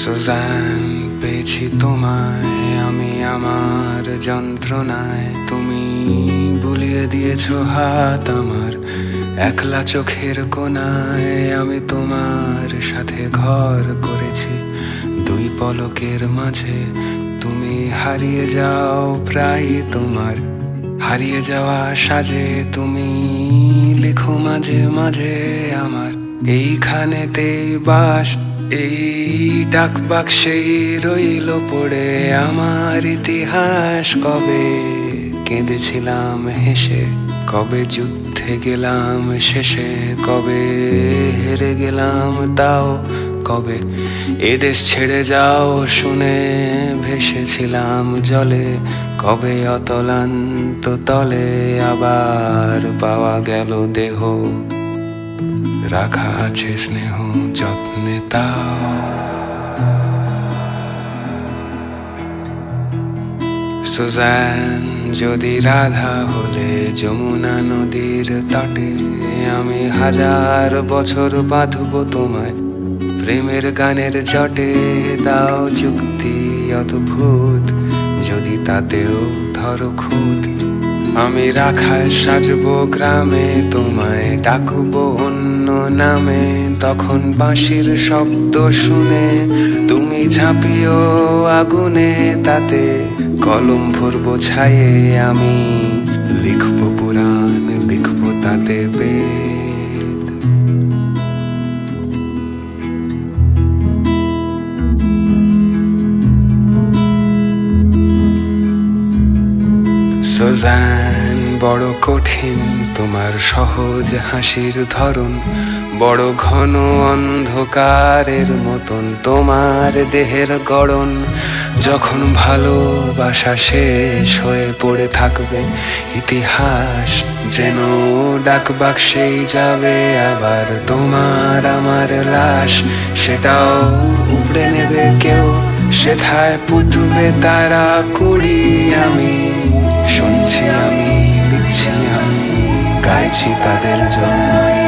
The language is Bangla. সুজান, পেয়েছি তোমায় আমি আমার যন্ত্রণায়। তুমি বুলিয়ে দিয়েছো হাত আমার একলা চোখের কোণায়। আমি তোমার সাথে ঘর করেছি দুই পলকের মাঝে। তুমি হারিয়ে যাও প্রায়, তোমার হারিয়ে যাওয়া সাজে। তুমি লিখো মাঝে মাঝে আমার এইখানেতেই বাস, এই ডাক বাক্সেই রইল পড়ে আমার ইতিহাস। কবে কেঁদেছিলাম হেসে, কবে যুদ্ধে গেলাম শেষে, কবে হেরে গেলাম তাও, কবে এদেশ ছেড়ে যাও শুনে ভেসেছিলাম জলে, কবে অতলান্ত তলে আবার পাওয়া গেল দেহ। রাখা আছে স্নেহ যত্নে তাও, সুজান যদি রাধা হলে যমুনা নদীর তটে। আমি হাজার বছর বাঁধব তোমায় প্রেমের গানের জটে। দাও চুক্তি অদ্ভুত, যদি তাতেও ধরো খুঁত। আমি রাখায় সাজবো গ্রামে, তোমায় ডাকবো অন্য নামে। তখন বাঁশির শব্দ শুনে তুমি ঝাঁপিও আগুনে, তাতে কলম ভরবো ছায়ে। আমি লিখবো পুরাণ, লিখবো তাতে বেদ। সুজান, বড় কঠিন তোমার সহজ হাসির ধরন, বড় ঘন অন্ধকারের মতন তোমার দেহের গড়ন। যখন ভালোবাসা শেষ হয়ে পড়ে থাকবে ইতিহাস, যেন ডাক বাক্সেই যাবে আবার তোমার আমার লাশ। সেটাও উপড়ে নেবে কেউ, সেথায় পুঁতবে তারা কুড়ি। আমি শুনছি, আমি লিখছি, আমি গাইছি তাদের জন্য।